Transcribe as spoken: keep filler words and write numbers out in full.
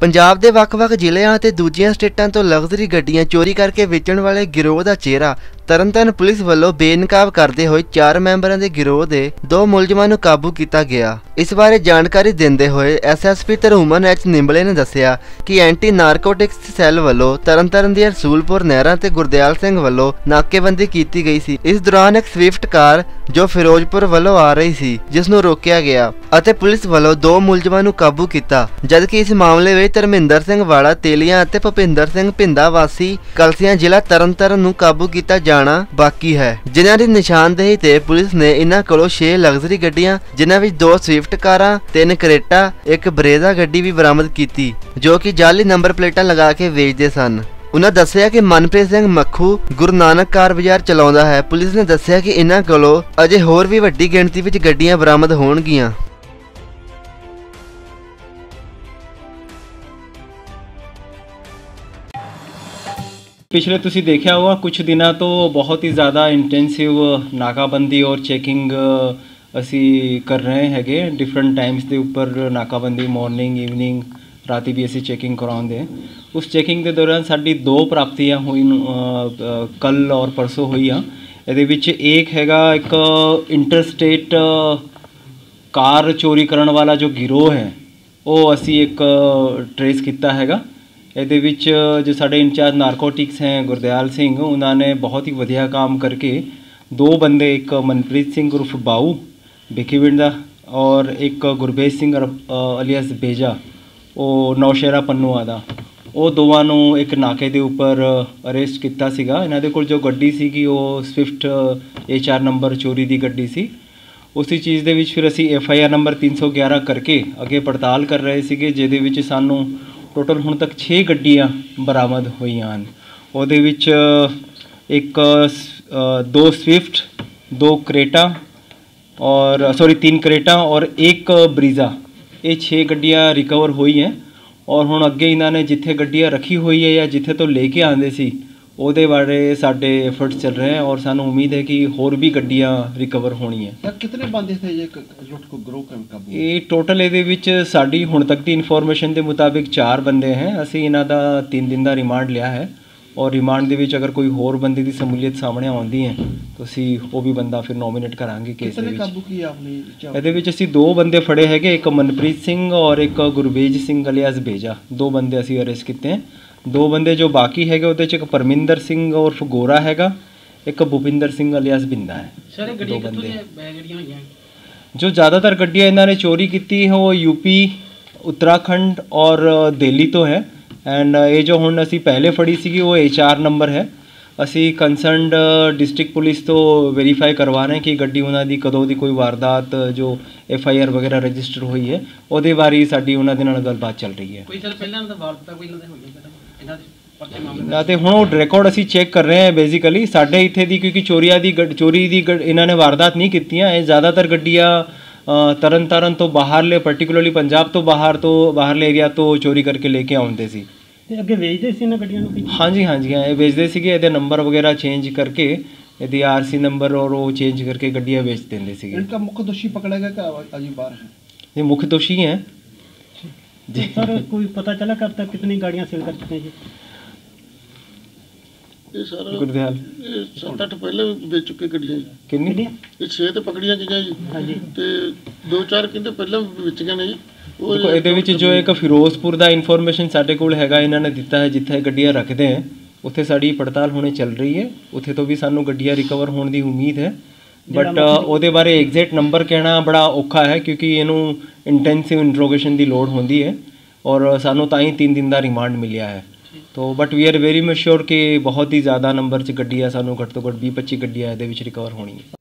पंजाब के ਵੱਖ-ਵੱਖ ਜ਼ਿਲ੍ਹਿਆਂ ਅਤੇ दूजिया स्टेटा तो लग्जरी ਗੱਡੀਆਂ चोरी करके ਵੇਚਣ वाले गिरोह का चेहरा तरनतारन पुलिस वालों बेनकाब करते हुए चार मैंबर के गिरोह के दो मुलजमान को काबू किया गया। इस बारे जानकारी देते हुए S S P Dharuman H Nimbale ने दसिया कि एंटी नारकोटिक्स सैल वालों तरनतारन दी रसूलपुर नहरां ते गुरदयाल सिंह वालों नाकेबंदी की गई सी। इस दौरान एक स्विफ्ट कार जो फिरोजपुर वालों आ रही सी जिसनूं रोकिया गया अते पुलिस वालों दो मुलजमान को काबू किया। जबकि इस मामले में धर्मिंदर सिंह वाला तेलियां अते भुपिंदर सिंह भिंदा वासी कलसियां जिला तरनतारन काबू किया बाकी है, जिन्हां दी निशानदेही ते पुलिस ने इन्हां कोलों छे लग्जरी गड्डियां जिन्हां विच दो स्विफ्ट कारां, तीन करेटा, एक ब्रेजा गड्डी भी बरामद कीती जो कि जाली नंबर प्लेटां लगा के वेचदे सन। उन्हां दस्सिया कि मनप्रीत सिंह मक्खू गुरु नानक कार बाजार चलाउंदा है। पुलिस ने दस्सिया कि इन्हां कोलों अजे होर भी वड्डी गिणती विच गड्डियां बरामद होणगियां। पिछले तुसी देखा होगा कुछ दिना तो बहुत ही ज़्यादा इंटेंसिव नाकाबंदी और चेकिंग असी कर रहे हैगे। डिफरेंट टाइम्स के उपर नाकाबंदी मॉर्निंग ईवनिंग राती भी असी चेकिंग कराते हैं। उस चेकिंग के दौरान साड़ी दो प्राप्तियां हुई कल और परसों हुई। ये एक हैगा एक इंटरस्टेट कार चोरी करने वाला जो गिरोह है वो असी एक ट्रेस किया हैगा। ਇਹਦੇ ਵਿੱਚ जो साढ़े इंचार्ज नारकोटिक्स हैं गुरदयाल सिंह उन्होंने बहुत ही वधिया काम करके दो बंदे एक मनप्रीत सिंह उर्फ बाऊ बिकी विंडा और एक गुरबेज सिंह अलियास बेजा वो नौशेरा पन्नूआ का वो दोवां नूं एक नाके दे उपर अरेस्ट किया सीगा। इन्हां दे कोल जो गड्डी सीगी वो स्विफ्ट एच आर नंबर चोरी दी गड्डी सी। उसी चीज़ दे विच फिर असीं एफ आई आर नंबर तीन सौ ग्यारह करके अगे पड़ताल कर रहे सीगे, जिहदे विच सानूं टोटल हुण तक छे गड्डियां बरामद होईयां हन। उहदे विच एक दो स्विफ्ट दो क्रेटा और सॉरी तीन क्रेटा और एक ब्रीज़ा ये छे गड्डियां रिकवर हुई हैं। और हुण अगे इन्होंने जिथे गड्डियां रखी हुई है या जिथे तो लेके आंदे सी उहदे बारे साडे एफर्ट्स चल रहे हैं और सानूं उम्मीद है कि होर भी गड्डियां रिकवर होनी है। कितने बंदे थे ये लुट को ग्रो कैंप का? ये टोटल इहदे विच साडी हुण तक दी इन्फॉर्मेशन के मुताबिक चार बंदे हैं। असीं इन्हां दा तीन दिन का रिमांड लिया है और रिमांड दे विच अगर कोई होर बंदे की शमूलियत सामने आउंदी है तो असीं वो भी बंदा फिर नॉमिनेट करांगे केस दे विच। काबू की आपने इहदे विच असीं दो बंदे फड़े हैगे, एक मनप्रीत सिंह और एक गुरबेज सिंह अलियास बेजा। दो बंदे असीं अरेस्ट कीते हैं। दो बंदे जो बाकी है उहदे च एक परमिंदर सिंह उर्फ गोरा हैगा, एक भुपिंदर सिंह अलियास बिंदा है। सर दो बंदे जो ज़्यादातर गड्डियाँ इन्होंने चोरी की हैं वो यूपी उत्तराखंड और दिल्ली तो है। एंड ये जो हुण असी पहले फड़ी सी वो एच आर नंबर है। असी कंसर्नड डिस्ट्रिक्ट पुलिस तो वेरीफाई करवा रहे हैं कि गड्डी उन्होंने कदों की कोई वारदात जो एफ आई आर वगैरह रजिस्टर हुई है वो बारे साड़ी उन्होंने गलबात चल रही है। हुण रिकॉर्ड असी चेक कर रहे हैं बेसिकली साढ़े इत्थे दी, क्योंकि चोरिया दी गड़, चोरी दी गड़, इन्होंने वारदात नहीं कीतियां। ज़्यादातर गड्डियां तरन तारन तो बाहरले पर्टिकुलरली पंजाब तो बाहर तो बाहरले एरिया तो चोरी करके लेके आउंदे सी। अगे वेचदे सी ना गड्डियां नूं? हाँ जी हाँ जी हाँ, ये वेचदे सीगे। इहदे नंबर वगैरह चेंज करके इहदी आर सी नंबर और वो चेंज करके गड्डियां वेच दिंदे सीगे। इनका मुख्य दोषी पकड़ा गया क्या? अजी बाहर है ये मुख्य दोषी हैं जी। सर कोई पता चला कब तक कितनी गाड़ियां सेल कर चुके हैं जी? ये सारा गुरदयाल सत्त अठ पहले बेच चुके गड्डियां कितनी? ये छे तो पकड़ियां गईयां जी। हां जी ते दो चार किंदे पहले बेच गए ने जी। देखो ਇਹਦੇ ਵਿੱਚ जो एक ਫਿਰੋਜ਼ਪੁਰ ਦਾ ਇਨਫੋਰਮੇਸ਼ਨ ਸਾਡੇ ਕੋਲ ਹੈਗਾ ਇਹਨਾਂ ਨੇ ਦਿੱਤਾ ਹੈ ਜਿੱਥੇ ਗੱਡੀਆਂ ਰੱਖਦੇ ਹੈ ਉੱਥੇ ਸਾਡੀ ਪੜਤਾਲ ਹੋਣੇ ਚੱਲ ਰਹੀ ਹੈ। ਉੱਥੇ ਤੋਂ ਵੀ ਸਾਨੂੰ ਗੱਡੀਆਂ ਰਿਕਵਰ ਹੋਣ ਦੀ ਉਮੀਦ ਹੈ। बट वो बारे एग्जैक्ट नंबर कहना बड़ा औखा है क्योंकि इनू इंटेंसिव इंट्रोगेशन की लड़ होंगी है और सानू तां ही तीन दिन का रिमांड मिलिया है। तो but we are very much sure कि बहुत ही ज़्यादा नंबर च गड्डियाँ सानू घट तो घट बीस पच्ची गड्डियाँ ये रिकवर होनी है।